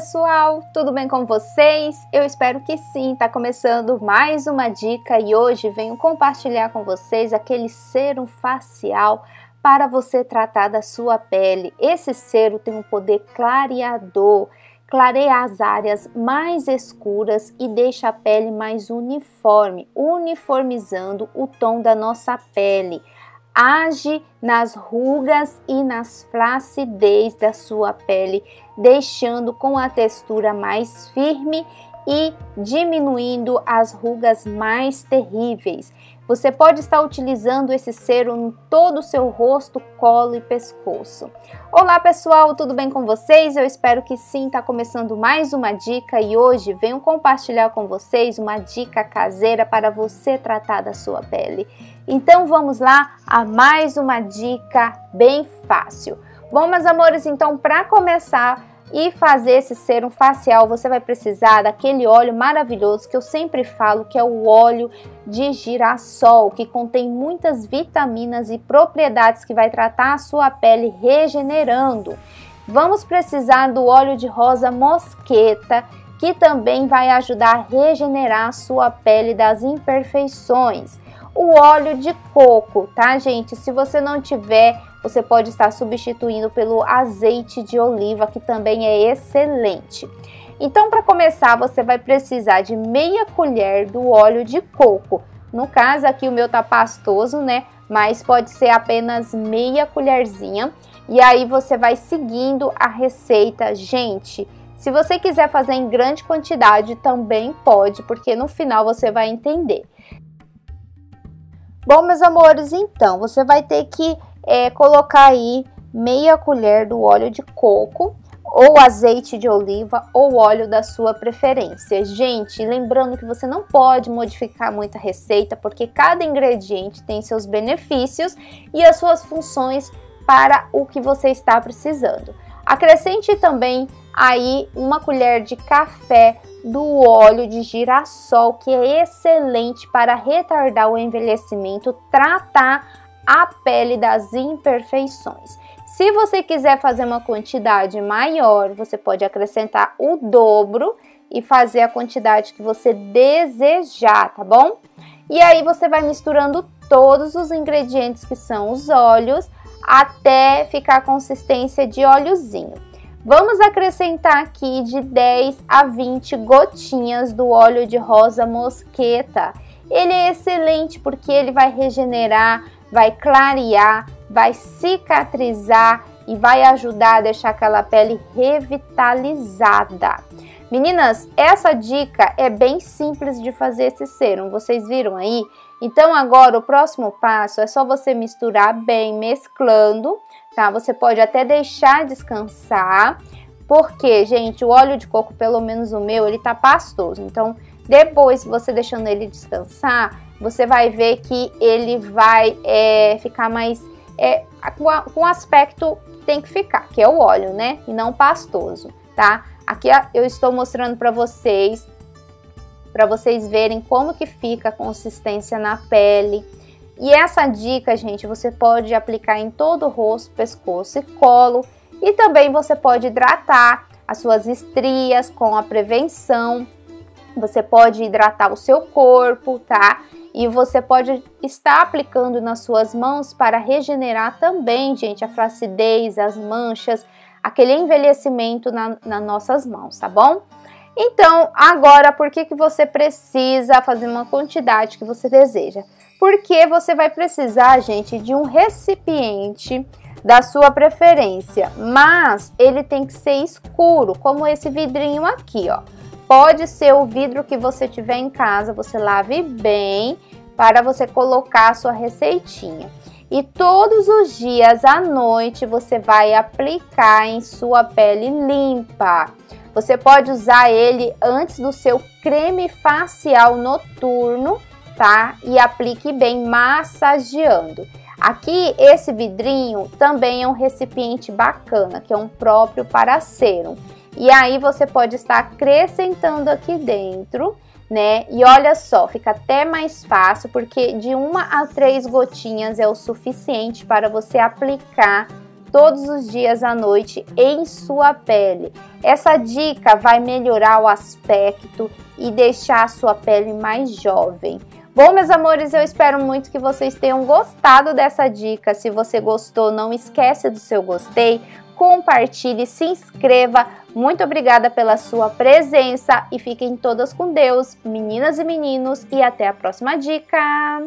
pessoal, tudo bem com vocês? Eu espero que sim. Tá começando mais uma dica e hoje venho compartilhar com vocês aquele sérum facial para você tratar da sua pele. Esse sérum tem um poder clareador, clareia as áreas mais escuras e deixa a pele mais uniforme, uniformizando o tom da nossa pele. Age nas rugas e nas flacidez da sua pele, deixando com a textura mais firme e diminuindo as rugas mais terríveis. Você pode estar utilizando esse sérum em todo o seu rosto, colo e pescoço. Olá pessoal, tudo bem com vocês? Eu espero que sim. Tá começando mais uma dica e hoje venho compartilhar com vocês uma dica caseira para você tratar da sua pele. Então vamos lá a mais uma dica bem fácil. Bom, meus amores, então para começar e fazer esse sérum facial, você vai precisar daquele óleo maravilhoso que eu sempre falo, que é o óleo de girassol, que contém muitas vitaminas e propriedades que vai tratar a sua pele regenerando. Vamos precisar do óleo de rosa mosqueta, que também vai ajudar a regenerar a sua pele das imperfeições. O óleo de coco, tá, gente? Se você não tiver, você pode estar substituindo pelo azeite de oliva, que também é excelente. Então, para começar, você vai precisar de meia colher do óleo de coco. No caso aqui o meu tá pastoso, né? Mas pode ser apenas meia colherzinha. E aí você vai seguindo a receita, gente. Se você quiser fazer em grande quantidade, também pode, porque no final você vai entender. Bom, meus amores, então você vai ter que colocar aí meia colher do óleo de coco ou azeite de oliva ou óleo da sua preferência. Gente, lembrando que você não pode modificar muito a receita, porque cada ingrediente tem seus benefícios e as suas funções para o que você está precisando. Acrescente também aí uma colher de café do óleo de girassol, que é excelente para retardar o envelhecimento, tratar a pele das imperfeições. Se você quiser fazer uma quantidade maior, você pode acrescentar o dobro e fazer a quantidade que você desejar, tá bom? E aí você vai misturando todos os ingredientes, que são os óleos, até ficar a consistência de óleozinho. Vamos acrescentar aqui de 10 a 20 gotinhas do óleo de rosa mosqueta. Ele é excelente porque ele vai regenerar, vai clarear, vai cicatrizar e vai ajudar a deixar aquela pele revitalizada. Meninas, essa dica é bem simples de fazer esse sérum, vocês viram aí? Então agora o próximo passo é só você misturar bem, mesclando. Tá? Você pode até deixar descansar, porque, gente, o óleo de coco, pelo menos o meu, ele tá pastoso. Então, depois, você deixando ele descansar, você vai ver que ele vai ficar mais com o aspecto que tem que ficar, que é o óleo, né? E não pastoso, tá? Aqui eu estou mostrando para vocês verem como que fica a consistência na pele. E essa dica, gente, você pode aplicar em todo o rosto, pescoço e colo. E também você pode hidratar as suas estrias com a prevenção. Você pode hidratar o seu corpo, tá? E você pode estar aplicando nas suas mãos para regenerar também, gente, a flacidez, as manchas, aquele envelhecimento nas nossas mãos, tá bom? Então, agora, por que você precisa fazer uma quantidade que você deseja? Porque você vai precisar, gente, de um recipiente da sua preferência, mas ele tem que ser escuro, como esse vidrinho aqui, ó. Pode ser o vidro que você tiver em casa, você lave bem para você colocar a sua receitinha. E todos os dias à noite você vai aplicar em sua pele limpa. Você pode usar ele antes do seu creme facial noturno, tá? E aplique bem massageando. Aqui esse vidrinho também é um recipiente bacana, que é um próprio para sérum. E aí você pode estar acrescentando aqui dentro, né? E olha só, fica até mais fácil, porque de 1 a 3 gotinhas é o suficiente para você aplicar todos os dias à noite em sua pele. Essa dica vai melhorar o aspecto e deixar a sua pele mais jovem. Bom, meus amores, eu espero muito que vocês tenham gostado dessa dica. Se você gostou, não esquece do seu gostei, compartilhe, se inscreva. Muito obrigada pela sua presença e fiquem todas com Deus, meninas e meninos, e até a próxima dica!